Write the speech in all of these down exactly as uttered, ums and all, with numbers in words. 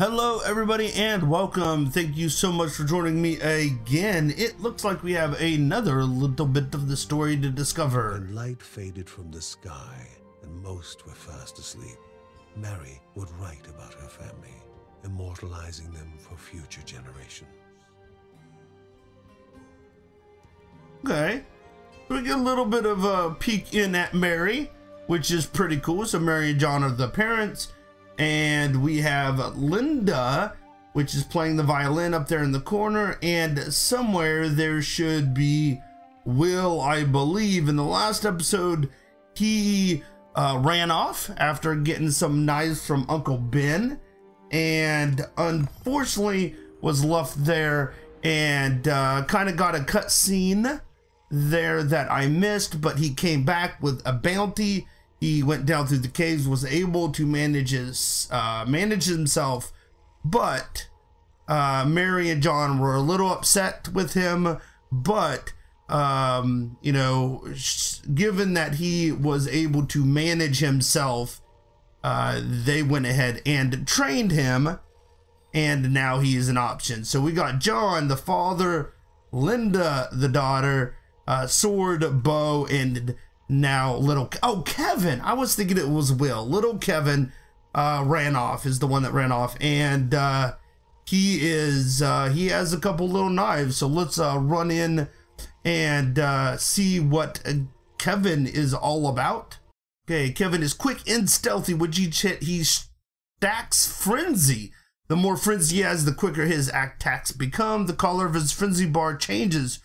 Hello everybody and welcome. Thank you so much for joining me again. It looks like we have another little bit of the story to discover. When light faded from the sky and most were fast asleep, Mary would write about her family, immortalizing them for future generations. Okay, we get a little bit of a peek in at Mary, which is pretty cool. So Mary and John are the parents, and we have Linda, which is playing the violin up there in the corner, and somewhere there should be Will, I believe. In the last episode, he uh, ran off after getting some knives from Uncle Ben, and unfortunately was left there, and uh, kind of got a cutscene there that I missed, but he came back with a bounty. He went down through the caves, was able to manage his uh, manage himself, but uh, Mary and John were a little upset with him. But um, you know, given that he was able to manage himself, uh, they went ahead and trained him, and now he is an option. So we got John, the father, Linda, the daughter. Uh, sword, bow, and now little oh Kevin. I was thinking it was Will. Little Kevin uh, ran off is the one that ran off, and uh, he is uh, he has a couple little knives. So let's uh, run in and uh, see what Kevin is all about. Okay, Kevin is quick and stealthy. With each hit, he stacks frenzy. The more frenzy he has, the quicker his attacks become. The color of his frenzy bar changes,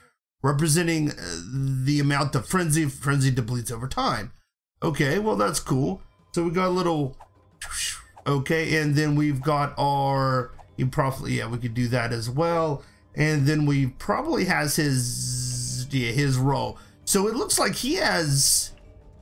representing the amount of frenzy. Frenzy depletes over time. Okay, well that's cool. So we got a little, okay, and then we've got our, he probably, yeah, we could do that as well. And then we probably has his, yeah, his roll. So it looks like he has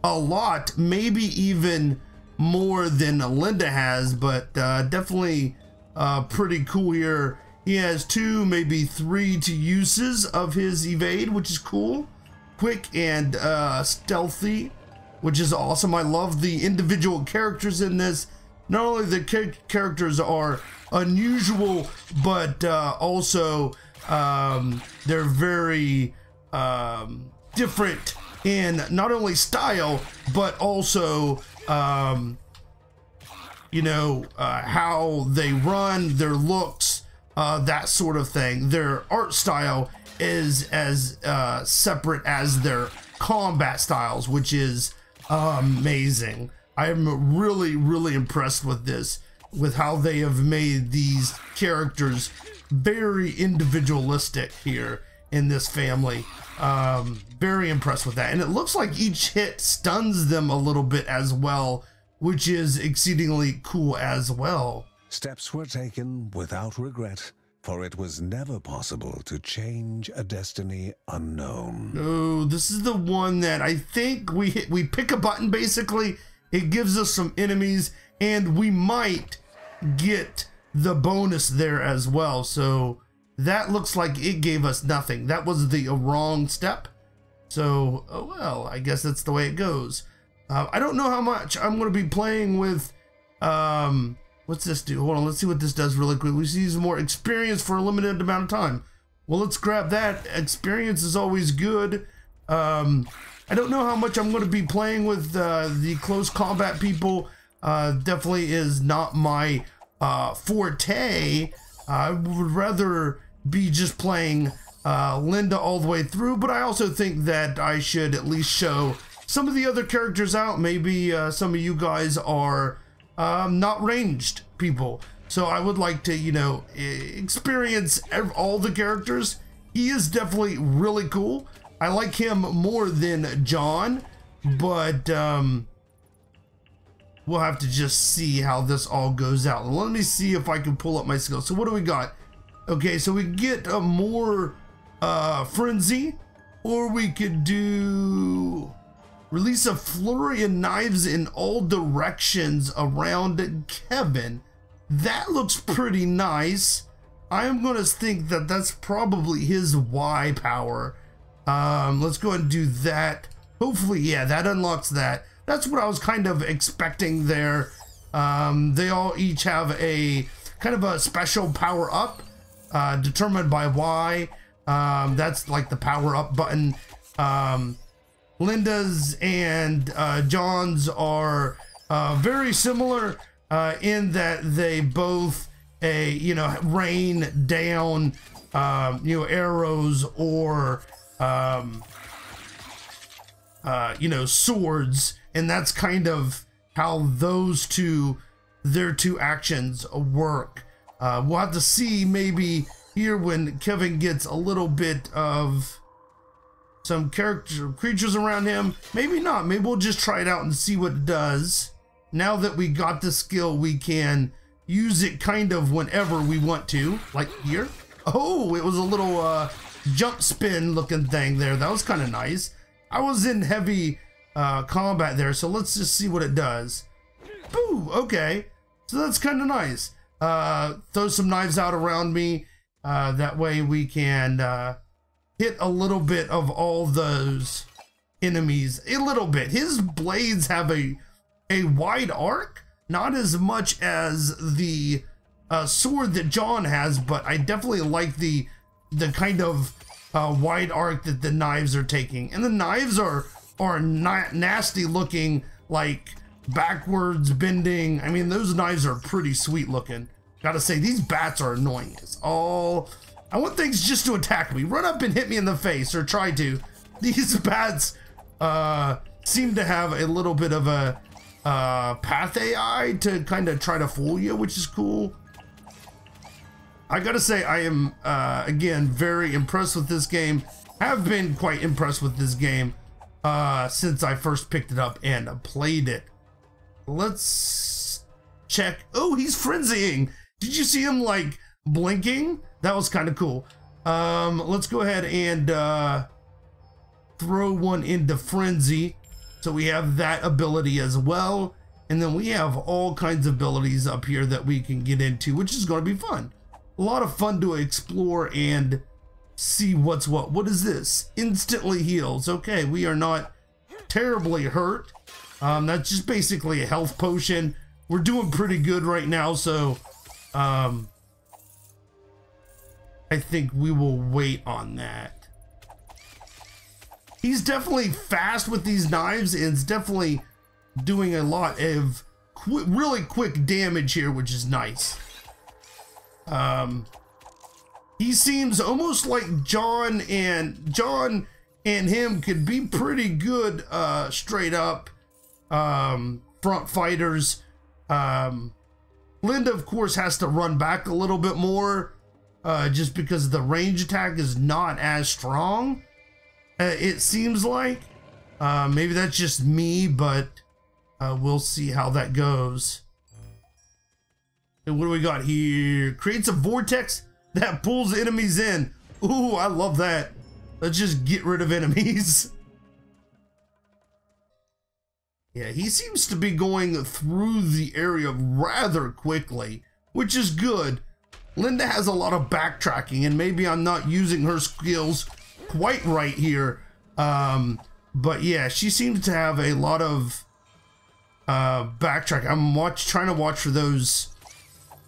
a lot, maybe even more than Linda has, but uh, definitely uh, pretty cool here. He has two, maybe three to uses of his evade, which is cool. Quick and uh, stealthy, which is awesome. I love the individual characters in this. Not only the ca characters are unusual, but uh, also um, they're very um, different in not only style, but also um, you know, uh, how they run, their looks. Uh, that sort of thing. Their art style is as uh, separate as their combat styles, which is uh, amazing. I'm really, really impressed with this, with how they have made these characters very individualistic here in this family. Um, very impressed with that. And it looks like each hit stuns them a little bit as well, which is exceedingly cool as well. Steps were taken without regret, for it was never possible to change a destiny unknown. Oh, this is the one that I think we hit, we pick a button basically. It gives us some enemies, and we might get the bonus there as well. So that looks like it gave us nothing. That was the wrong step. So, oh well, I guess that's the way it goes. Uh, I don't know how much I'm going to be playing with... Um, What's this do? Hold on, let's see what this does really quick. We see some more experience for a limited amount of time. Well, let's grab that. Experience is always good. Um, I don't know how much I'm going to be playing with uh, the close combat people. Uh, definitely is not my uh, forte. I would rather be just playing uh, Linda all the way through, but I also think that I should at least show some of the other characters out. Maybe uh, some of you guys are... Um, not ranged people, so I would like to, you know, experience all the characters. He is definitely really cool. I like him more than John, but um, we'll have to just see how this all goes out. Let me see if I can pull up my skills. So what do we got? Okay, so we get a more uh, frenzy, or we could do... Release a flurry of knives in all directions around Kevin. That looks pretty nice. I'm going to think that that's probably his Y power. Um, let's go and do that. Hopefully, yeah, that unlocks that. That's what I was kind of expecting there. Um, they all each have a kind of a special power up, uh, determined by Y. Um, that's like the power up button. Um, Linda's and uh, John's are uh, very similar uh, in that they both a you know rain down um, you know arrows or um, uh, you know swords, and that's kind of how those two their two actions work. Uh, we'll have to see maybe here when Kevin gets a little bit of some character creatures around him. Maybe not. Maybe we'll just try it out and see what it does. Now that we got the skill, we can use it kind of whenever we want to. Like here. Oh, it was a little uh, jump spin looking thing there. That was kind of nice. I was in heavy uh, combat there, so let's just see what it does. Boo! Okay. So that's kind of nice. Uh, throw some knives out around me. Uh, that way we can... Uh, hit a little bit of all those enemies a little bit. His blades have a a wide arc, not as much as the uh, sword that John has, but I definitely like the the kind of uh, wide arc that the knives are taking. And the knives are are not nasty looking, like backwards bending. I mean, those knives are pretty sweet looking. Gotta say, these bats are annoying as all. I want things just to attack me. Run up and hit me in the face, or try to. These bats uh, seem to have a little bit of a uh, path A I to kind of try to fool you, which is cool. I gotta say, I am, uh, again, very impressed with this game. Have been quite impressed with this game uh, since I first picked it up and played it. Let's check. Oh, he's frenzying. Did you see him, like, blinking? That was kind of cool. Um, let's go ahead and uh, throw one into frenzy. So we have that ability as well. And then we have all kinds of abilities up here that we can get into, which is going to be fun. A lot of fun to explore and see what's what. What is this? Instantly heals. Okay, we are not terribly hurt. Um, that's just basically a health potion. We're doing pretty good right now, so... Um, I think we will wait on that. He's definitely fast with these knives and is definitely doing a lot of qu really quick damage here, which is nice. Um, he seems almost like John and John and him could be pretty good uh, straight up um, front fighters. Um, Linda, of course, has to run back a little bit more. Uh, just because the range attack is not as strong, uh, it seems like. Uh, maybe that's just me, but uh, we'll see how that goes. And what do we got here? Creates a vortex that pulls enemies in. Ooh, I love that. Let's just get rid of enemies. Yeah, he seems to be going through the area rather quickly, which is good. Linda has a lot of backtracking, and maybe I'm not using her skills quite right here. Um, but yeah, she seems to have a lot of uh, backtrack. I'm watch, trying to watch for those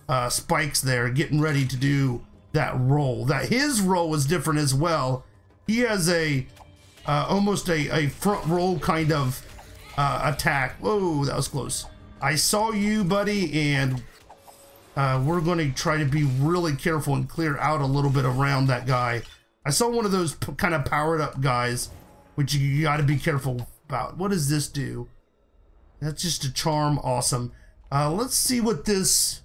uh, spikes there, getting ready to do that roll. That his roll is different as well. He has a uh, almost a, a front roll kind of uh, attack. Whoa, that was close. I saw you, buddy, and... Uh, we're going to try to be really careful and clear out a little bit around that guy. I saw one of those p kind of powered up guys, which you, you got to be careful about. What does this do? That's just a charm. Awesome. Uh, let's see what this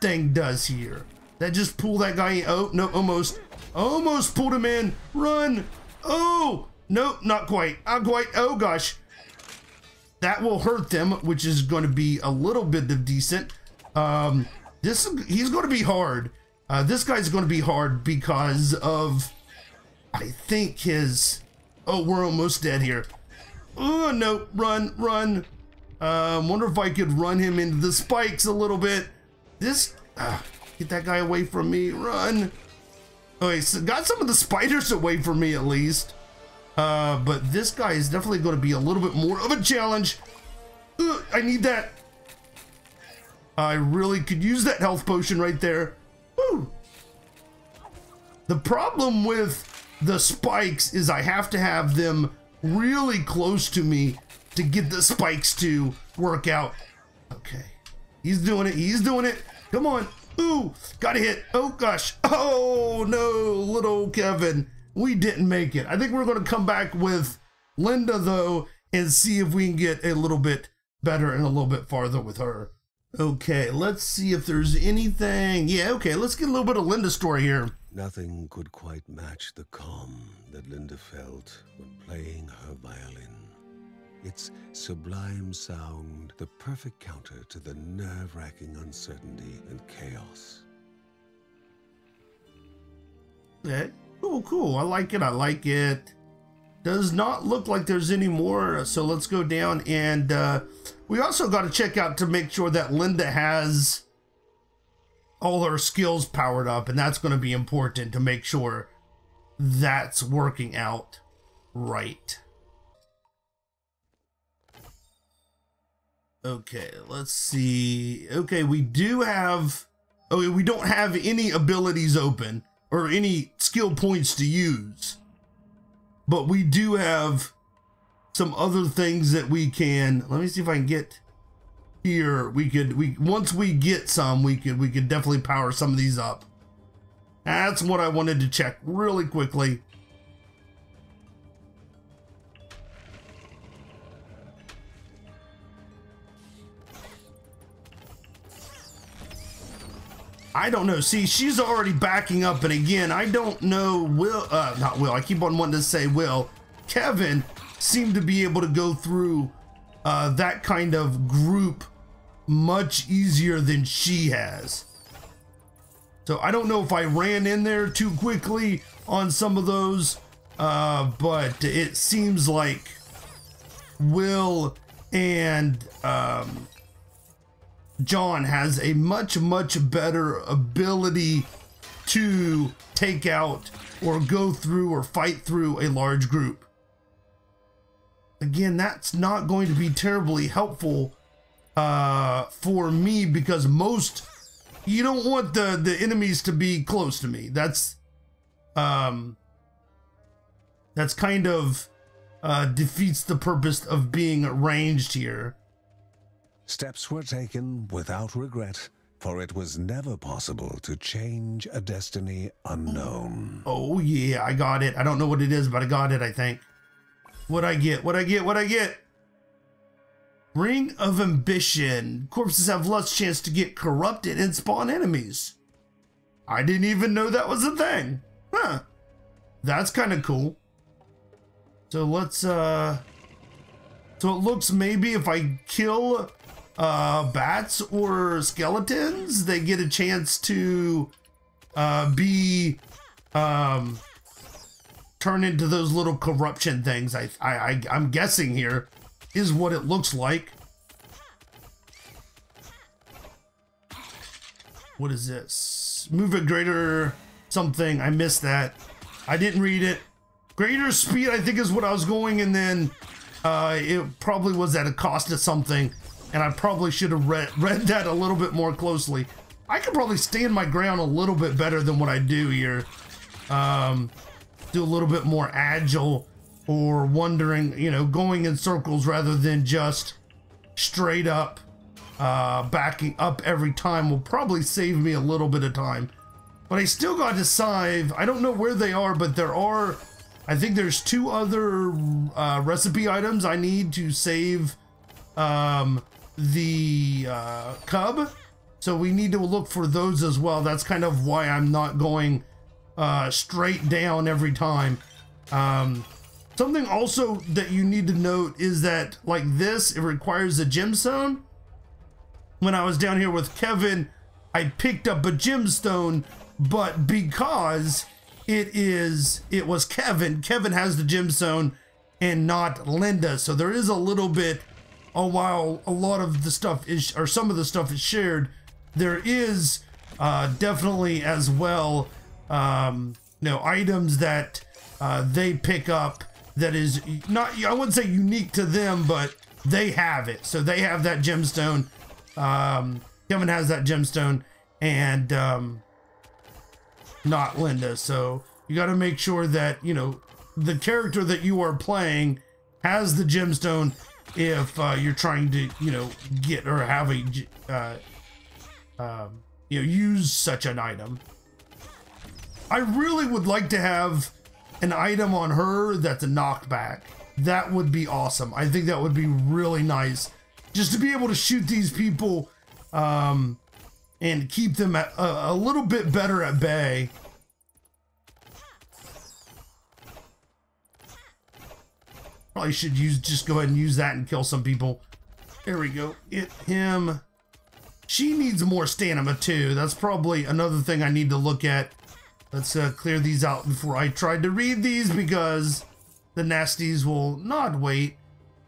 thing does here. That just pulled that guy in. Oh, no, almost. Almost pulled him in. Run. Oh, no, not quite. Not quite. Oh, gosh. That will hurt them, which is going to be a little bit of decent. Um, this, he's going to be hard. Uh, this guy's going to be hard because of, I think his, oh, we're almost dead here. Oh, no, run, run. Uh, wonder if I could run him into the spikes a little bit. This, uh, get that guy away from me, run. Okay, so got some of the spiders away from me at least. Uh, but this guy is definitely going to be a little bit more of a challenge. Uh, I need that. I really could use that health potion right there. Woo! The problem with the spikes is I have to have them really close to me to get the spikes to work out. Okay. He's doing it. He's doing it. Come on. Ooh, got a hit. Oh, gosh. Oh, no, little Kevin. We didn't make it. I think we're going to come back with Linda, though, and see if we can get a little bit better and a little bit farther with her. Okay, let's see if there's anything. Yeah, okay, let's get a little bit of Linda's story here. Nothing could quite match the calm that Linda felt when playing her violin. Its sublime sound, the perfect counter to the nerve-wracking uncertainty and chaos. Okay, cool, cool. I like it, I like it. Does not look like there's any more, so let's go down. And uh, we also got to check out to make sure that Linda has all her skills powered up, and that's going to be important to make sure that's working out right. Okay, let's see. Okay, we do have... Okay, we don't have any abilities open or any skill points to use. But we do have some other things that we can. Let me see if I can get here. We could, we once we get some, we could, we could definitely power some of these up. That's what I wanted to check really quickly. I don't know. See, she's already backing up. And again, I don't know. Will, uh, not Will. I keep on wanting to say Will. Kevin seemed to be able to go through uh, that kind of group much easier than she has. So I don't know if I ran in there too quickly on some of those, uh, but it seems like Will and, um, John has a much, much better ability to take out or go through or fight through a large group. Again, that's not going to be terribly helpful uh, for me, because most, you don't want the, the enemies to be close to me. That's, um, that's kind of uh, defeats the purpose of being ranged here. Steps were taken without regret, for it was never possible to change a destiny unknown. Oh, yeah, I got it. I don't know what it is, but I got it, I think. What'd I get? What'd I get? What'd I get? Ring of Ambition. Corpses have less chance to get corrupted and spawn enemies. I didn't even know that was a thing. Huh. That's kind of cool. So let's, uh... So it looks maybe if I kill... Uh, bats or skeletons, they get a chance to uh, be um, turned into those little corruption things. I, I, I, I'm guessing here is what it looks like. What is this? Move at greater something. I missed that. I didn't read it. Greater speed, I think, is what I was going, and then uh, it probably was at a cost of something. And I probably should have read, read that a little bit more closely. I could probably stand my ground a little bit better than what I do here. Um, do a little bit more agile or wondering, you know, going in circles rather than just straight up uh, backing up every time will probably save me a little bit of time. But I still got to save. I don't know where they are, but there are, I think there's two other uh, recipe items I need to save um, the uh, cub, so we need to look for those as well. That's kind of why I'm not going uh, straight down every time. Um, something also that you need to note is that, like this, it requires a gemstone. When I was down here with Kevin, I picked up a gemstone, but because it is it was Kevin Kevin has the gemstone and not Linda, so there is a little bit. Oh, while a lot of the stuff is, or some of the stuff is shared, there is uh, definitely as well, um, you know, items that uh, they pick up that is not, I wouldn't say unique to them, but they have it. So they have that gemstone. Um, Kevin has that gemstone and um, not Linda. So you got to make sure that, you know, the character that you are playing has the gemstone if uh, you're trying to, you know, get or have a, uh, um, you know, use such an item. I really would like to have an item on her that's a knockback. That would be awesome. I think that would be really nice, just to be able to shoot these people um, and keep them at, uh, a little bit better at bay. Probably should use just go ahead and use that and kill some people. There we go. Hit him. She needs more stamina too. That's probably another thing I need to look at. Let's uh, clear these out before I tried to read these, because the nasties will not wait.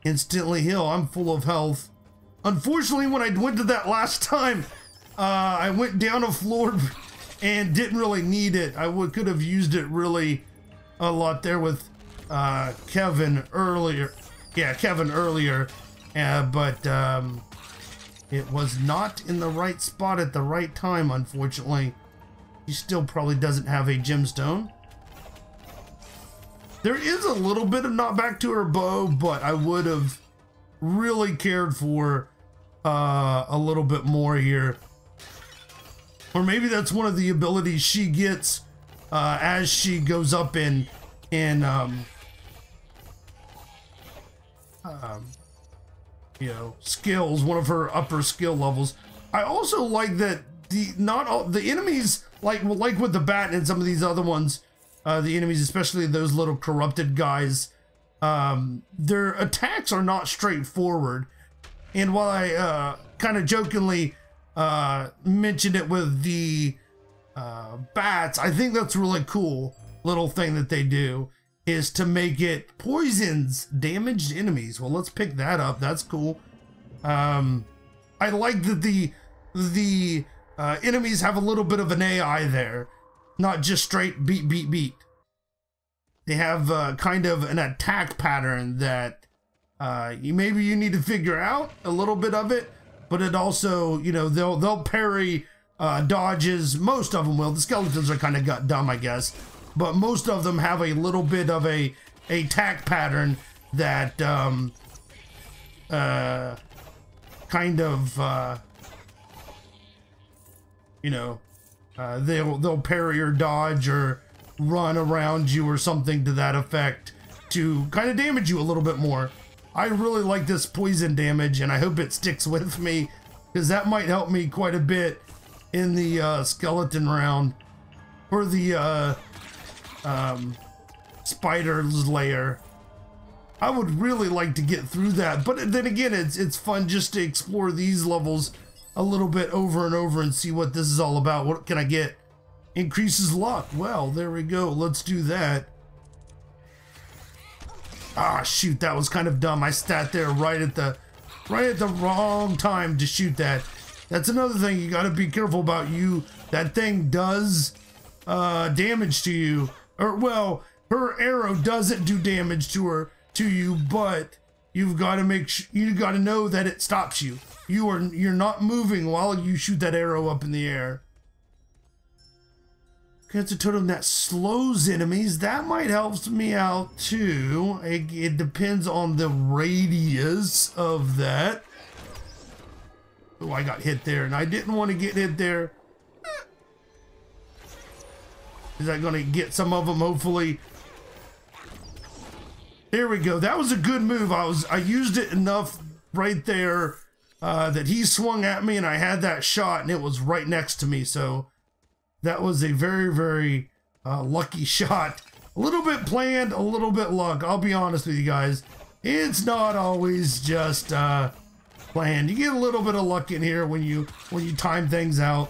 Instantly heal. I'm full of health. Unfortunately, when I went to that last time, uh, I went down a floor and didn't really need it. I would could have used it really a lot there with uh Kevin earlier. Yeah, Kevin earlier, uh, but um it was not in the right spot at the right time, unfortunately. He still probably doesn't have a gemstone. There is a little bit of knockback to her bow, but I would have really cared for uh a little bit more here. Or maybe that's one of the abilities she gets uh as she goes up in in um Um, you know, skills, one of her upper skill levels. I also like that the not all the enemies, like like with the bat and some of these other ones, uh, the enemies, especially those little corrupted guys, um, their attacks are not straightforward. And while I uh, kind of jokingly uh, mentioned it with the uh, bats, I think that's really cool little thing that they do, is to make it poisons damaged enemies. Well, let's pick that up. That's cool. Um, I like that the the uh, enemies have a little bit of an A I there, not just straight beat, beat, beat. They have uh, kind of an attack pattern that uh, you maybe you need to figure out a little bit of it, but it also, you know, they'll they'll parry uh, dodges. Most of them will. The skeletons are kind of gut dumb, I guess. But most of them have a little bit of a attack pattern that um, uh, kind of uh, you know uh, they'll they'll parry or dodge or run around you or something to that effect to kind of damage you a little bit more. I really like this poison damage, and I hope it sticks with me, because that might help me quite a bit in the uh, skeleton round, or the uh, Um, spider's lair. I would really like to get through that, but then again, it's it's fun just to explore these levels a little bit over and over and see what this is all about. What can I get? Increases luck. Well, there we go. Let's do that. Ah, shoot, that was kind of dumb. I sat there right at the right at the wrong time to shoot that. That's another thing you got to be careful about. You that thing does uh, damage to you. Or, well, her arrow doesn't do damage to her to you, but you've got to make sure, you got to know that it stops you. You are you're not moving while you shoot that arrow up in the air. That's a totem that slows enemies. That might help me out too. It, it depends on the radius of that. Oh, I got hit there, and I didn't want to get hit there. Is that going to get some of them? Hopefully. There we go. That was a good move. I was I used it enough right there uh, that he swung at me, and I had that shot, and it was right next to me. So that was a very, very uh, lucky shot. A little bit planned, a little bit luck. I'll be honest with you guys. It's not always just uh, planned. You get a little bit of luck in here when you when you time things out.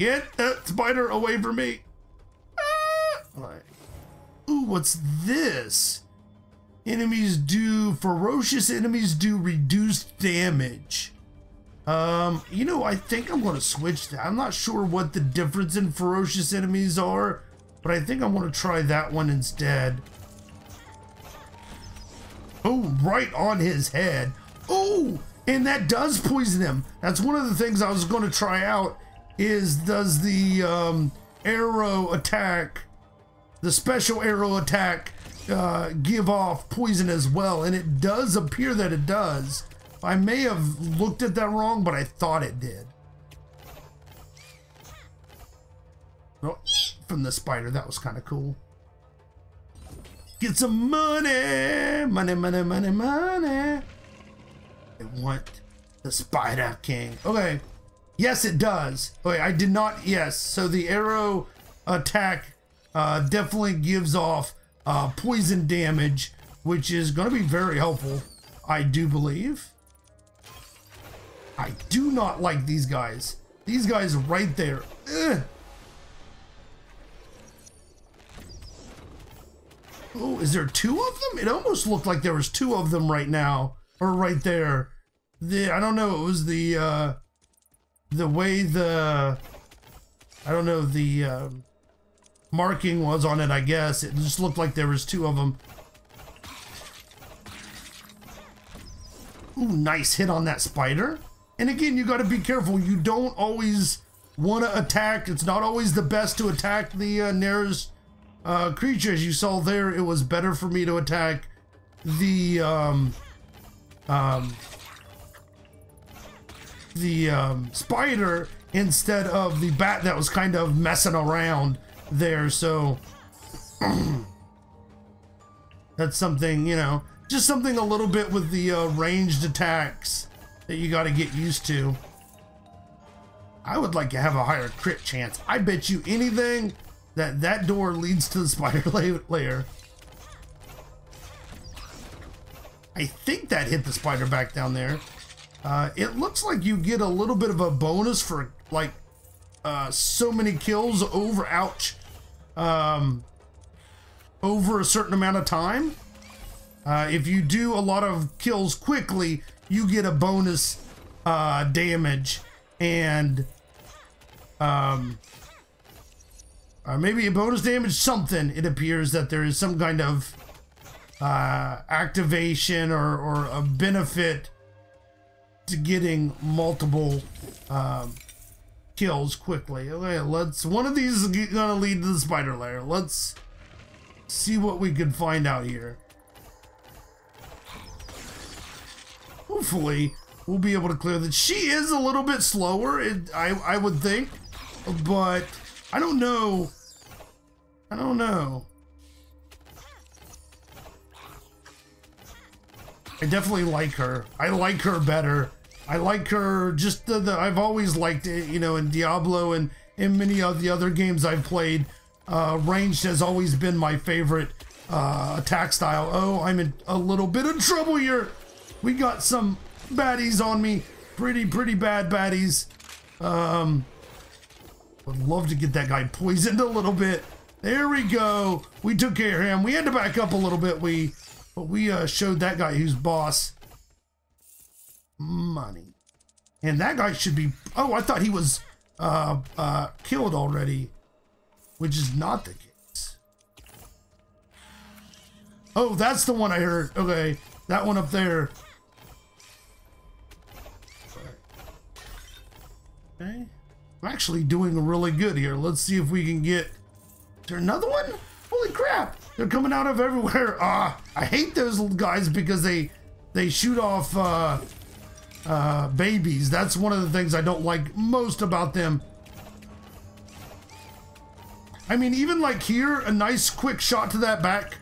Get that spider away from me. Right. Ooh, what's this? Enemies do ferocious enemies do reduced damage. Um, you know, I think I'm gonna switch that. I'm not sure what the difference in ferocious enemies are, but I think I'm gonna try that one instead. Oh, right on his head. Oh, and that does poison them. That's one of the things I was going to try out, is does the um, arrow attack, the special arrow attack, uh, give off poison as well? And it does appear that it does. I may have looked at that wrong, but I thought it did. Oh, from the spider, that was kind of cool. Get some money, money, money, money, money. I want the Spider King. Okay, yes, it does. Okay, I did not. Yes, so the arrow attack uh, definitely gives off uh, poison damage, which is going to be very helpful, I do believe. I do not like these guys. These guys right there. Ugh. Oh, is there two of them? It almost looked like there was two of them right now, or right there. The I don't know. It was the uh, the way the I don't know the uh, marking was on it. I guess it just looked like there was two of them. Ooh, nice hit on that spider. And again, you got to be careful. You don't always want to attack. It's not always the best to attack the uh, nearest. Uh, creatures. You saw there, it was better for me to attack the um, um, the um, spider instead of the bat that was kind of messing around there. So that's something, you know, just something a little bit with the uh, ranged attacks that you got to get used to. I would like to have a higher crit chance. I bet you anything that that door leads to the spider lair. I think that hit the spider back down there. Uh, it looks like you get a little bit of a bonus for like uh, so many kills over, ouch, um, over a certain amount of time. Uh, if you do a lot of kills quickly, you get a bonus uh, damage and um, Uh, maybe a bonus damage, something. It appears that there is some kind of uh, activation or, or a benefit to getting multiple um, kills quickly. Okay, let's. One of these is gonna lead to the spider lair. Let's see what we can find out here. Hopefully, we'll be able to clear that. She is a little bit slower, it, I I would think, but. I don't know. I don't know. I definitely like her. I like her better. I like her just the, the I've always liked it, you know, in Diablo and in many of the other games I've played. Uh, ranged has always been my favorite uh, attack style. Oh, I'm in a little bit of trouble here. We got some baddies on me. Pretty, pretty bad baddies. Um... Would love to get that guy poisoned a little bit. There we go. We took care of him. We had to back up a little bit. We, but we uh, showed that guy who's boss money. And that guy should be. Oh, I thought he was uh, uh, killed already, which is not the case. Oh, that's the one I heard. Okay, that one up there. Okay. I'm actually doing really good here. Let's see if we can get... Is there another one? Holy crap! They're coming out of everywhere. Ah, I hate those guys because they they shoot off uh, uh, babies. That's one of the things I don't like most about them. I mean, even like here, a nice quick shot to that back.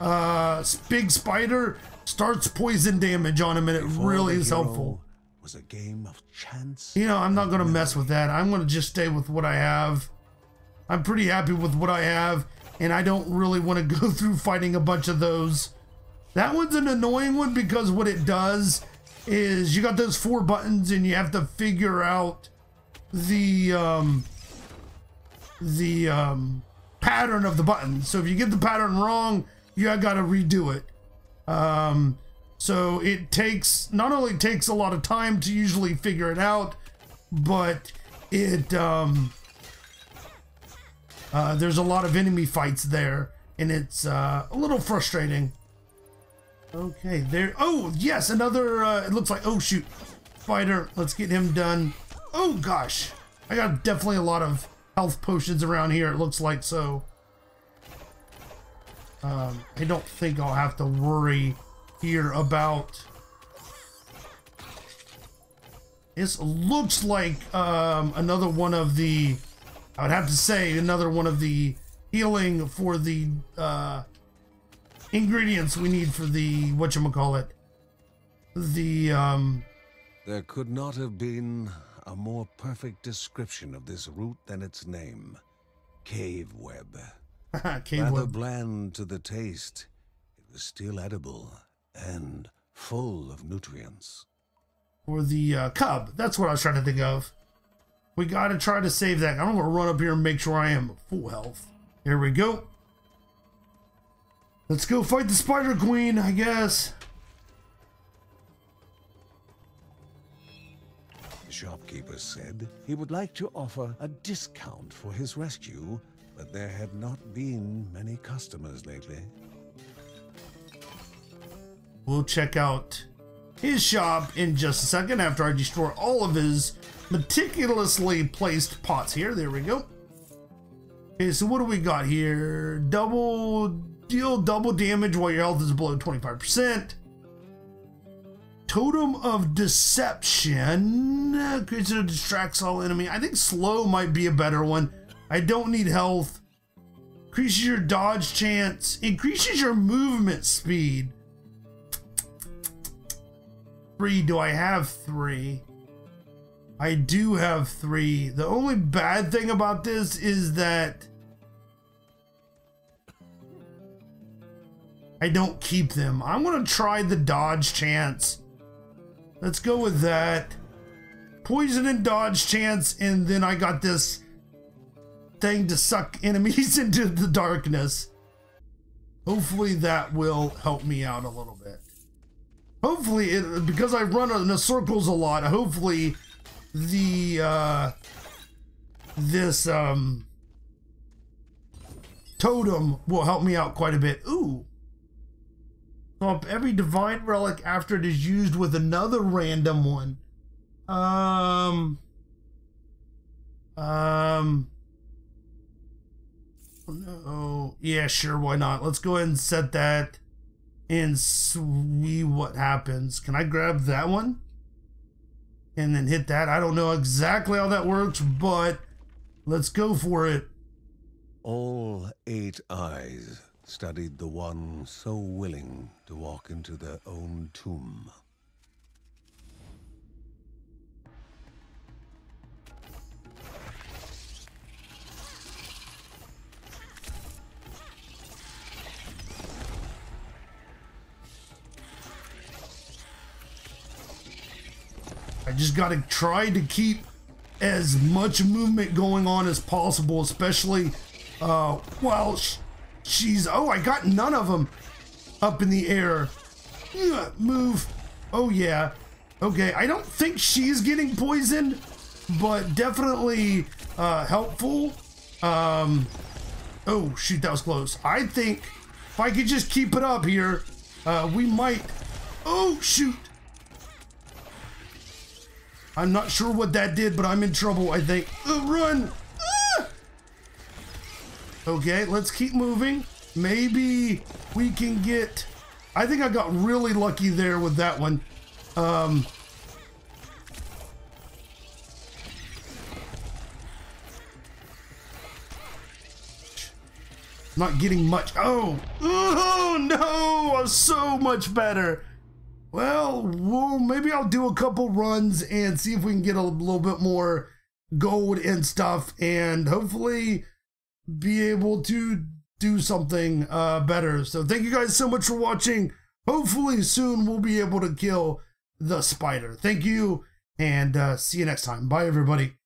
Uh, big spider starts poison damage on him, and it really is helpful. Was a game of chance. You know, I'm not gonna mess with that. I'm gonna just stay with what I have. I'm pretty happy with what I have, and I don't really want to go through fighting a bunch of those. That one's an annoying one because what it does is you got those four buttons and you have to figure out the um, the um, pattern of the buttons. So if you get the pattern wrong, you gotta redo it. Um, So it takes, not only takes a lot of time to usually figure it out, but it, um, uh, there's a lot of enemy fights there, and it's uh, a little frustrating. Okay, there. Oh, yes, another, uh, it looks like, oh, shoot. Fighter, let's get him done. Oh, gosh. I got definitely a lot of health potions around here, it looks like, so. Um, I don't think I'll have to worry here about... This looks like um, another one of the, I would have to say, another one of the healing for the uh, ingredients we need for the, whatchamacallit, the... Um... There could not have been a more perfect description of this root than its name, cave web. Cave Rather web. Bland to the taste, it was still edible and full of nutrients. Or the uh, cub. That's what I was trying to think of. We got to try to save that. I'm going to run up here and make sure I am full health. Here we go. Let's go fight the Spider Queen, I guess. The shopkeeper said he would like to offer a discount for his rescue, but there had not been many customers lately. We'll check out his shop in just a second after I destroy all of his meticulously placed pots here. There we go. Okay, so what do we got here? Double deal double damage while your health is below twenty-five percent. Totem of Deception. Creates a distracts all enemy. I think slow might be a better one. I don't need health. Increases your dodge chance. Increases your movement speed. Three, do I have three? I do have three. The only bad thing about this is that I don't keep them. I'm gonna try the dodge chance. Let's go with that. Poison and dodge chance, and then I got this thing to suck enemies into the darkness. Hopefully that will help me out a little bit. Hopefully, it, because I run in the circles a lot, hopefully the, uh, this, um, totem will help me out quite a bit. Ooh. Pump every divine relic after it is used with another random one. Um, um, no. Yeah, sure, why not? Let's go ahead and set that. And see what happens. Can I grab that one? And then hit that? I don't know exactly how that works, but let's go for it. All eight eyes studied the one so willing to walk into their own tomb. I just gotta try to keep as much movement going on as possible, especially uh, while sh she's... Oh, I got none of them up in the air. Ugh, move. Oh, yeah. Okay, I don't think she's getting poisoned, but definitely uh, helpful. Um, oh, shoot, that was close. I think if I could just keep it up here, uh, we might... Oh, shoot. I'm not sure what that did, but I'm in trouble, I think. Uh, run! Ah! Okay, let's keep moving. Maybe we can get... I think I got really lucky there with that one. Um, not getting much. Oh! Oh, no! I'm so much better! Well, well, maybe I'll do a couple runs and see if we can get a little bit more gold and stuff and hopefully be able to do something uh, better. So thank you guys so much for watching. Hopefully soon we'll be able to kill the spider. Thank you and uh, see you next time. Bye, everybody.